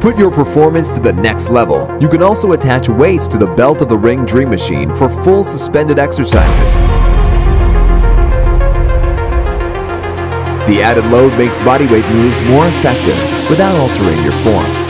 put your performance to the next level. You can also attach weights to the belt of the Ring Dream Machine for full suspended exercises. The added load makes bodyweight moves more effective without altering your form.